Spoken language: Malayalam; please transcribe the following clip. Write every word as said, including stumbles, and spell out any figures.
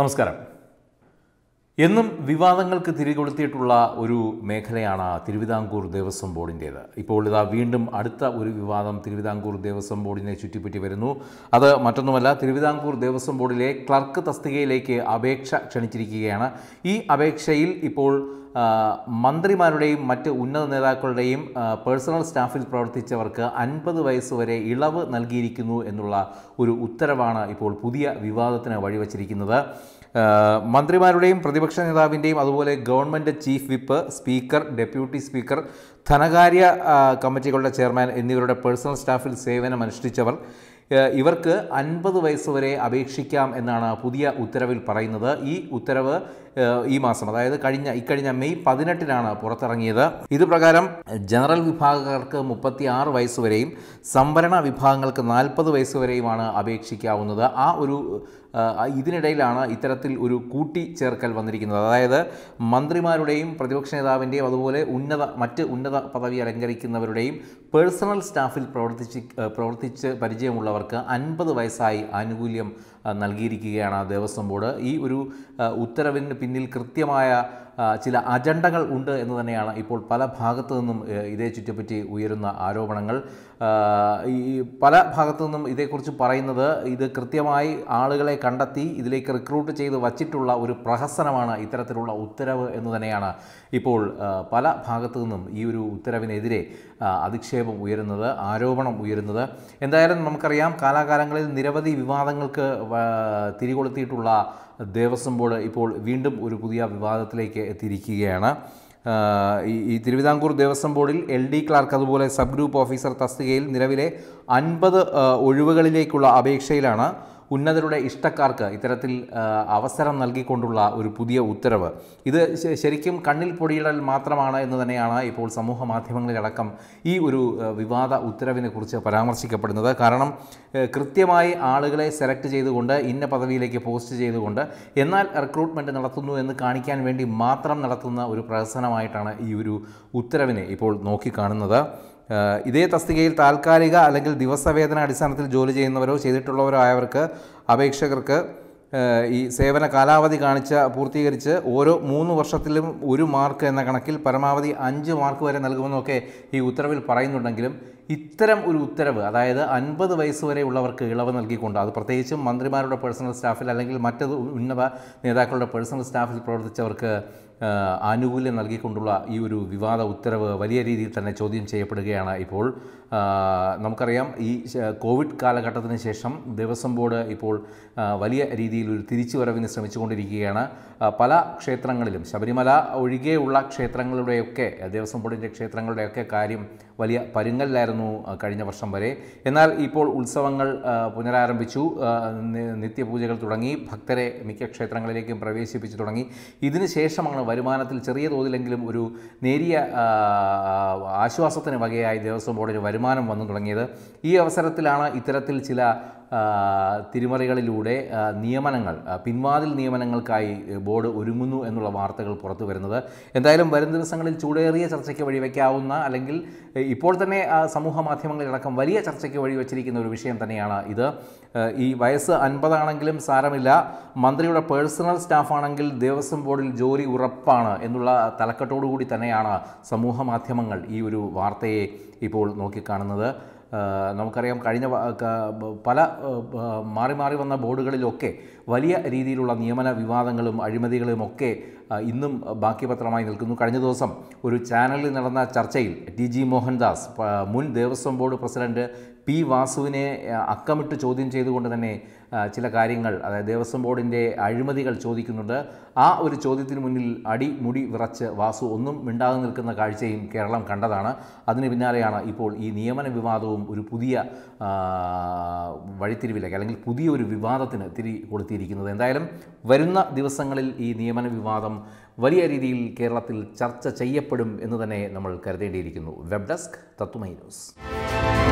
നമസ്കാരം. എന്നും വിവാദങ്ങൾക്ക് തിരികൊളുത്തിയിട്ടുള്ള ഒരു മേഖലയാണ് തിരുവിതാംകൂർ ദേവസ്വം ബോർഡിൻ്റേത്. ഇപ്പോൾ ഇതാ വീണ്ടും അടുത്ത ഒരു വിവാദം തിരുവിതാംകൂർ ദേവസ്വം ബോർഡിനെ ചുറ്റിപ്പറ്റി വരുന്നു. അത് മറ്റൊന്നുമല്ല, തിരുവിതാംകൂർ ദേവസ്വം ബോർഡിലെ ക്ലർക്ക് തസ്തികയിലേക്ക് അപേക്ഷ ക്ഷണിച്ചിരിക്കുകയാണ്. ഈ അപേക്ഷയിൽ ഇപ്പോൾ മന്ത്രിമാരുടെയും മറ്റ് ഉന്നത നേതാക്കളുടെയും പേഴ്സണൽ സ്റ്റാഫിൽ പ്രവർത്തിച്ചവർക്ക് അൻപത് വയസ്സ് വരെ ഇളവ് നൽകിയിരിക്കുന്നു എന്നുള്ള ഒരു ഉത്തരവാണ് ഇപ്പോൾ പുതിയ വിവാദത്തിന് വഴിവച്ചിരിക്കുന്നത്. മന്ത്രിമാരുടെയും പ്രതിപക്ഷ നേതാവിൻ്റെയും അതുപോലെ government chief whip, speaker, deputy speaker, ധനകാര്യ കമ്മിറ്റികളുടെ ചെയർമാൻ എന്നിവരുടെ പേഴ്സണൽ സ്റ്റാഫിൽ സേവനം അനുഷ്ഠിച്ചവർ ഇവർക്ക് അൻപത് വയസ്സ് വരെ അപേക്ഷിക്കാം എന്നാണ് പുതിയ ഉത്തരവിൽ പറയുന്നത്. ഈ ഉത്തരവ് ഈ മാസം, അതായത് കഴിഞ്ഞ ഇക്കഴിഞ്ഞ മെയ് പതിനെട്ടിനാണ് പുറത്തിറങ്ങിയത്. ഇത് പ്രകാരം ജനറൽ വിഭാഗക്കാർക്ക് മുപ്പത്തി ആറ് വയസ്സ് വരെയും സംവരണ വിഭാഗങ്ങൾക്ക് നാൽപ്പത് വയസ്സ് വരെയുമാണ് അപേക്ഷിക്കാവുന്നത്. ആ ഒരു ഇതിനിടയിലാണ് ഇത്തരത്തിൽ ഒരു കൂട്ടിച്ചേർക്കൽ വന്നിരിക്കുന്നത്. അതായത് മന്ത്രിമാരുടെയും പ്രതിപക്ഷ നേതാവിൻ്റെയും അതുപോലെ ഉന്നത മറ്റ് ഉന്നത പദവി അലങ്കരിക്കുന്നവരുടെയും പേഴ്സണൽ സ്റ്റാഫിൽ പ്രവർത്തിച്ച് പ്രവർത്തിച്ച് പരിചയമുള്ളവർക്ക് അൻപത് വയസ്സായി ആനുകൂല്യം നൽകിയിരിക്കുകയാണ് ദേവസ്വം ബോർഡ്. ഈ ഒരു ഉത്തരവിന് പിന്നിൽ കൃത്യമായ ചില അജണ്ടകൾ ഉണ്ട് എന്ന് തന്നെയാണ് ഇപ്പോൾ പല ഭാഗത്തു നിന്നും ഇതേ ചുറ്റിപ്പറ്റി ഉയരുന്ന ആരോപണങ്ങൾ. ഈ പല ഭാഗത്തു നിന്നും ഇതേക്കുറിച്ച് പറയുന്നത്, ഇത് കൃത്യമായി ആളുകളെ കണ്ടെത്തി ഇതിലേക്ക് റിക്രൂട്ട് ചെയ്ത് വച്ചിട്ടുള്ള ഒരു പ്രഹസനമാണ് ഇത്തരത്തിലുള്ള ഉത്തരവ് എന്ന് തന്നെയാണ് ഇപ്പോൾ പല ഭാഗത്തു നിന്നും ഈ ഒരു ഉത്തരവിനെതിരെ അധിക്ഷേപം ഉയരുന്നത്, ആരോപണം ഉയരുന്നത്. എന്തായാലും നമുക്കറിയാം, കാലാകാലങ്ങളിൽ നിരവധി വിവാദങ്ങൾക്ക് തിരികൊളുത്തിയിട്ടുള്ള ദേവസ്വം ബോർഡ് ഇപ്പോൾ വീണ്ടും ഒരു പുതിയ വിവാദത്തിലേക്ക് എത്തിയിരിക്കുകയാണ്. ഈ തിരുവിതാംകൂർ ദേവസ്വം ബോർഡിൽ എൽ ഡി ക്ലാർക്ക് അതുപോലെ സബ് ഗ്രൂപ്പ് ഓഫീസർ തസ്തികയിൽ നിലവിലെ അൻപത് ഒഴിവുകളിലേക്കുള്ള അപേക്ഷയിലാണ് ഉന്നതരുടെ ഇഷ്ടക്കാർക്ക് ഇത്തരത്തിൽ അവസരം നൽകിക്കൊണ്ടുള്ള ഒരു പുതിയ ഉത്തരവ്. ഇത് ശരിക്കും കണ്ണിൽ പൊടിയിടൽ മാത്രമാണ് എന്ന് തന്നെയാണ് ഇപ്പോൾ സമൂഹ മാധ്യമങ്ങളിലടക്കം ഈ ഒരു വിവാദ ഉത്തരവിനെ കുറിച്ച് പരാമർശിക്കപ്പെടുന്നത്. കാരണം കൃത്യമായി ആളുകളെ സെലക്ട് ചെയ്തുകൊണ്ട് ഇന്ന പദവിയിലേക്ക് പോസ്റ്റ് ചെയ്തുകൊണ്ട് എന്നാൽ റിക്രൂട്ട്മെൻറ്റ് നടത്തുന്നു എന്ന് കാണിക്കാൻ വേണ്ടി മാത്രം നടത്തുന്ന ഒരു പ്രഹസനമായിട്ടാണ് ഈ ഒരു ഉത്തരവിനെ ഇപ്പോൾ നോക്കിക്കാണുന്നത്. ഇതേ തസ്തികയിൽ താൽക്കാലിക അല്ലെങ്കിൽ ദിവസവേതന അടിസ്ഥാനത്തിൽ ജോലി ചെയ്യുന്നവരോ ചെയ്തിട്ടുള്ളവരോ ആയവർക്ക് അപേക്ഷകർക്ക് ഈ സേവന കാലാവധി കാണിച്ച പൂർത്തീകരിച്ച് ഓരോ മൂന്ന് വർഷത്തിലും ഒരു മാർക്ക് എന്ന കണക്കിൽ പരമാവധി അഞ്ച് മാർക്ക് വരെ നൽകുമെന്നൊക്കെ ഈ ഉത്തരവിൽ പറയുന്നുണ്ടെങ്കിലും ഇത്തരം ഒരു ഉത്തരവ്, അതായത് അൻപത് വയസ്സ് വരെ ഉള്ളവർക്ക് ഇളവ് നൽകിക്കൊണ്ട്, അത് പ്രത്യേകിച്ചും മന്ത്രിമാരുടെ പേഴ്സണൽ സ്റ്റാഫിൽ അല്ലെങ്കിൽ മറ്റ് ഉന്നത നേതാക്കളുടെ പേഴ്സണൽ സ്റ്റാഫിൽ പ്രവർത്തിച്ചവർക്ക് ആനുകൂല്യം നൽകിക്കൊണ്ടുള്ള ഈ ഒരു വിവാദ ഉത്തരവ് വലിയ രീതിയിൽ തന്നെ ചോദ്യം ചെയ്യപ്പെടുകയാണ് ഇപ്പോൾ. നമുക്കറിയാം, ഈ കോവിഡ് കാലഘട്ടത്തിന് ശേഷം ദേവസ്വം ബോർഡ് ഇപ്പോൾ വലിയ രീതിയിൽ ഒരു തിരിച്ചുവരവിന് ശ്രമിച്ചുകൊണ്ടിരിക്കുകയാണ്. പല ക്ഷേത്രങ്ങളിലും, ശബരിമല ഒഴികെയുള്ള ക്ഷേത്രങ്ങളുടെയൊക്കെ, ദേവസ്വം ബോർഡിൻ്റെ ക്ഷേത്രങ്ങളുടെയൊക്കെ കാര്യം വലിയ പരുങ്ങലിലായിരുന്നു കഴിഞ്ഞ വർഷം വരെ. എന്നാൽ ഇപ്പോൾ ഉത്സവങ്ങൾ പുനരാരംഭിച്ചു, നിത്യപൂജകൾ തുടങ്ങി, ഭക്തരെ മിക്ക ക്ഷേത്രങ്ങളിലേക്കും പ്രവേശിപ്പിച്ചു തുടങ്ങി. ഇതിന് ശേഷമാണ് വരുമാനത്തിൽ ചെറിയ തോതിലെങ്കിലും ഒരു നേരിയ ആശ്വാസത്തിന് വകയായി ദേവസ്വം ബോർഡിന് വരുമാനം വന്നു തുടങ്ങിയത്. ഈ അവസരത്തിലാണ് ഇത്തരത്തിൽ ചില തിരുമറികളിലൂടെ നിയമനങ്ങൾ, പിൻവാതിൽ നിയമനങ്ങൾക്കായി ബോർഡ് ഒരുങ്ങുന്നു എന്നുള്ള വാർത്തകൾ പുറത്തു വരുന്നത്. എന്തായാലും വരും ദിവസങ്ങളിൽ ചൂടേറിയ ചർച്ചയ്ക്ക് വഴിവെക്കാവുന്ന, അല്ലെങ്കിൽ ഇപ്പോൾ തന്നെ സമൂഹ മാധ്യമങ്ങളിലടക്കം വലിയ ചർച്ചയ്ക്ക് വഴിവെച്ചിരിക്കുന്ന ഒരു വിഷയം തന്നെയാണ് ഇത്. ഈ വയസ്സ് അൻപതാണെങ്കിലും സാരമില്ല, മന്ത്രിയുടെ പേഴ്സണൽ സ്റ്റാഫാണെങ്കിൽ ദേവസ്വം ബോർഡിൽ ജോലി ഉറപ്പാണ് എന്നുള്ള തലക്കെട്ടോടുകൂടി തന്നെയാണ് സമൂഹ മാധ്യമങ്ങൾ ഈ ഒരു വാർത്തയെ ഇപ്പോൾ നോക്കിക്കാണുന്നത്. നമുക്കറിയാം, കഴിഞ്ഞ പല മാറി മാറി വന്ന ബോർഡുകളിലൊക്കെ വലിയ രീതിയിലുള്ള നിയമന വിവാദങ്ങളും അഴിമതികളും ഒക്കെ ഇന്നും ബാക്കിപത്രമായി നിൽക്കുന്നു. കഴിഞ്ഞ ദിവസം ഒരു ചാനലിൽ നടന്ന ചർച്ചയിൽ ടി ജി മോഹൻദാസ്, മുൻ ദേവസ്വം ബോർഡ് പ്രസിഡന്റ് പി വാസുവിനെ അക്കമിട്ട് ചോദ്യം ചെയ്തുകൊണ്ട് തന്നെ ചില കാര്യങ്ങൾ, അതായത് ദേവസ്വം ബോർഡിൻ്റെ അഴിമതികൾ ചോദിക്കുന്നുണ്ട്. ആ ഒരു ചോദ്യത്തിന് മുന്നിൽ അടിമുടി വിറച്ച് വാസു ഒന്നും മിണ്ടാതെ നിൽക്കുന്ന കാഴ്ചയും കേരളം കണ്ടതാണ്. അതിന് പിന്നാലെയാണ് ഇപ്പോൾ ഈ നിയമന വിവാദവും ഒരു പുതിയ വഴിത്തിരിവിലേക്ക്, അല്ലെങ്കിൽ പുതിയൊരു വിവാദത്തിന് തിരി കൊടുത്തിരിക്കുന്നത്. എന്തായാലും വരുന്ന ദിവസങ്ങളിൽ ഈ നിയമന വിവാദം വലിയ രീതിയിൽ കേരളത്തിൽ ചർച്ച ചെയ്യപ്പെടും എന്ന് തന്നെ നമ്മൾ കരുതേണ്ടിയിരിക്കുന്നു. വെബ് ഡെസ്ക് തത്തുമൈ ന്യൂസ്.